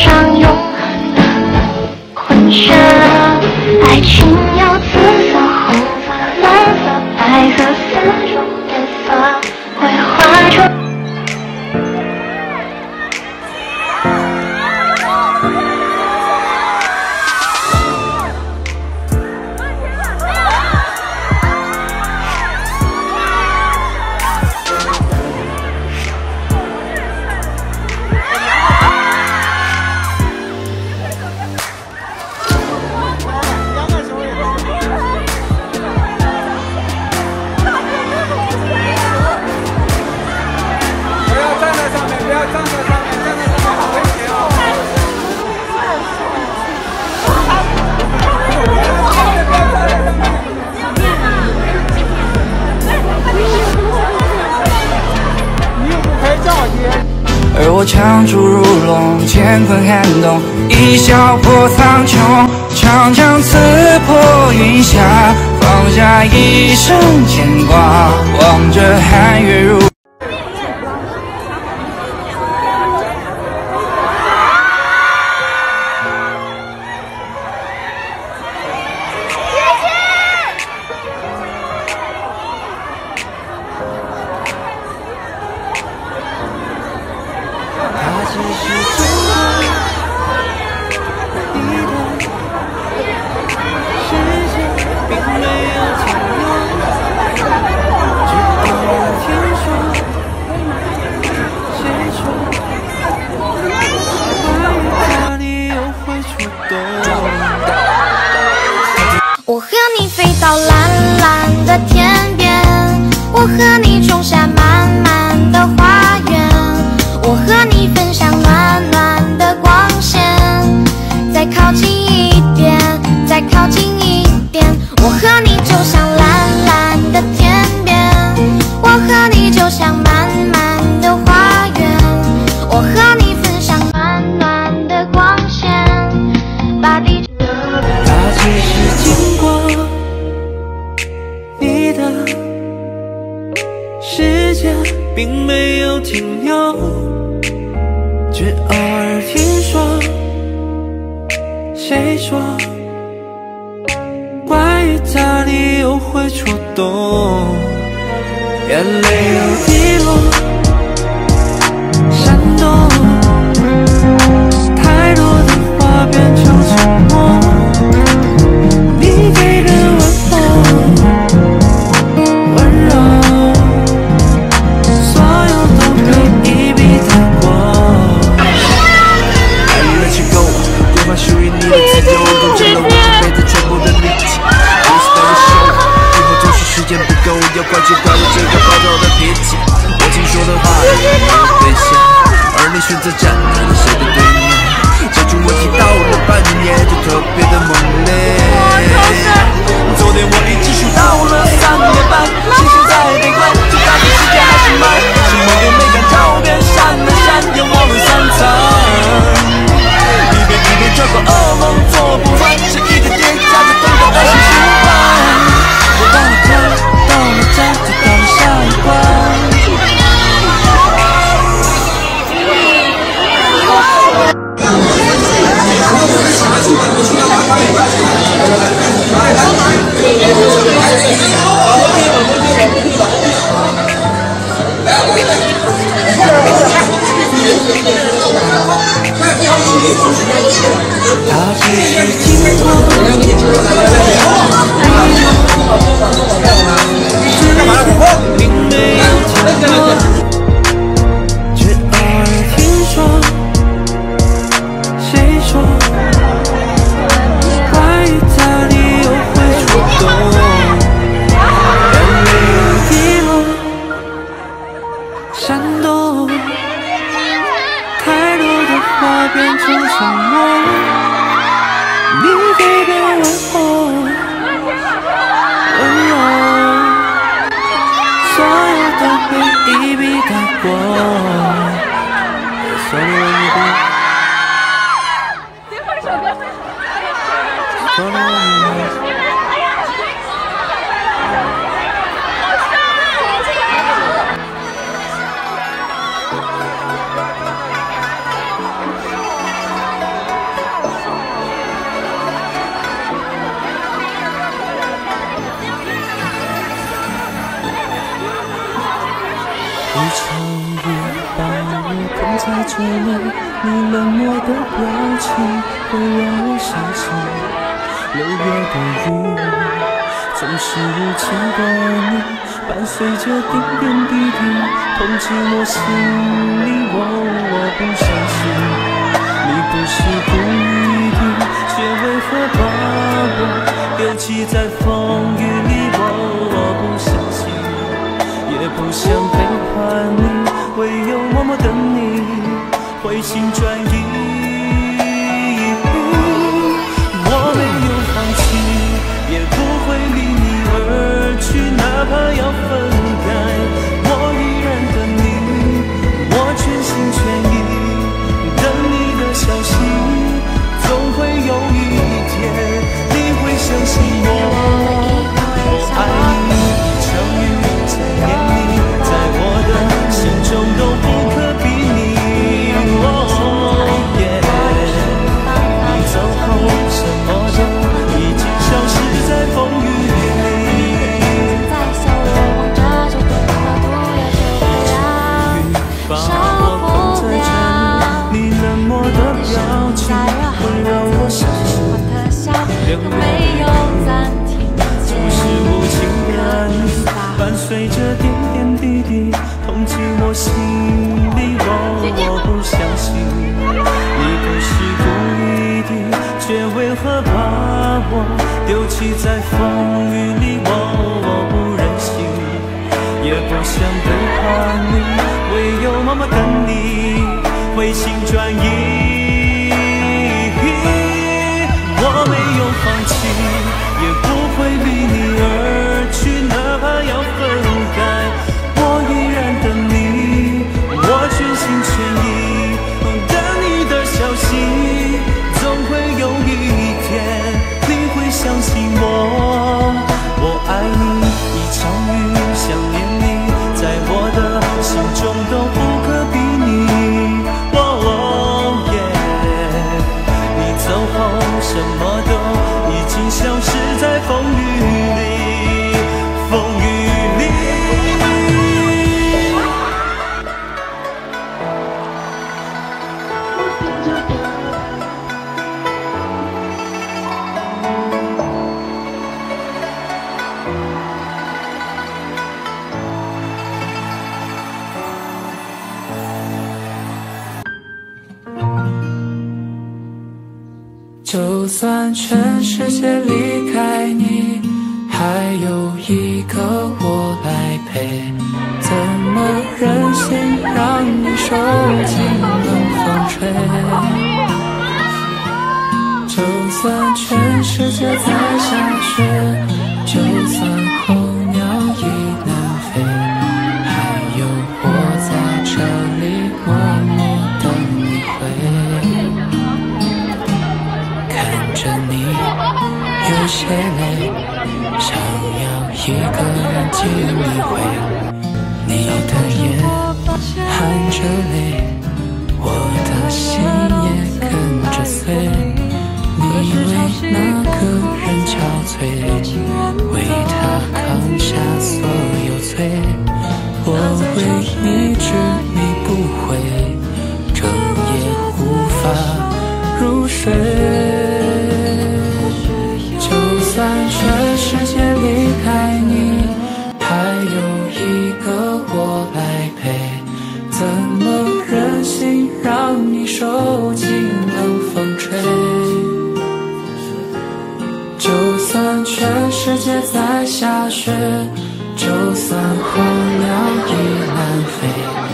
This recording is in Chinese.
上永恒的婚纱，爱情有紫色、红色、蓝色、白色四种颜色，绘画出。而我强出如龙，乾坤撼动，一笑破苍穹，长枪刺破云霞，放下一生牵挂，望着寒月如。 我和你飞到蓝蓝的天边，我和你种下满满的花园，我和你分享暖暖的光线。再靠近一点，再靠近一点，我和你就像蓝蓝的天边，我和你就像满满的花园，我和你分享暖暖的光线，把地球。 时间并没有停留，只偶尔听说，谁说关于他你又会触动？眼泪又滴落，闪动，太多的话变成沉默。 要怪就怪我这个暴躁的脾气，我曾说的话也没有兑现，而你选择站在了谁的对面？这种问题到了半夜就特别的猛烈。昨天我一直数到了3点半，星星在北关，就代表世界还是慢。是某天那张照片删了删，也忘了三餐。一遍这个噩梦做不完，是一个叠加的等待爱情循环。察着你冷漠的表情会让我想起六月的雨，总是无情的你伴随着点点滴滴痛进我心里。我不相信你不是故意的，却为何把我丢弃在风雨里。我不相信，也不想背叛你，唯有默默等你回心转意。我没有放弃，也不会离你而去，哪怕要分开，我依然等你，我全心全意等你的消息。总会有一天你会相信我爱你，没有暂停，总是无情感伴随着点点滴滴痛进我心里。我不相信你不是故意的，却为何把我丢弃在风雨里。我不忍心，也不想背叛你，唯有默默等你回心转意。我没有放弃，也不会离你而去，哪怕要分开，我依然等你，我全心全意等你的消息。总会有一天你会相信我爱你，一场雨想念你，在我的心中都不可比拟。你走后什么都已经消失在风雨里，风雨里。就算全世界离开你，还有一个我来陪，怎么忍心让你受尽冷风吹。就算全世界在下雪，就算候鸟已南飞，还有我在这里默默等你回。有些累，想要一个人体会你的眼含着泪，我的心也跟着碎。你为那个人憔悴，为他扛下所有罪。我为你执迷不悔，整夜无法入睡。就算全世界离开你，还有一个我来陪，怎么忍心让你受尽冷风吹。就算全世界在下雪，就算候鸟已南飞，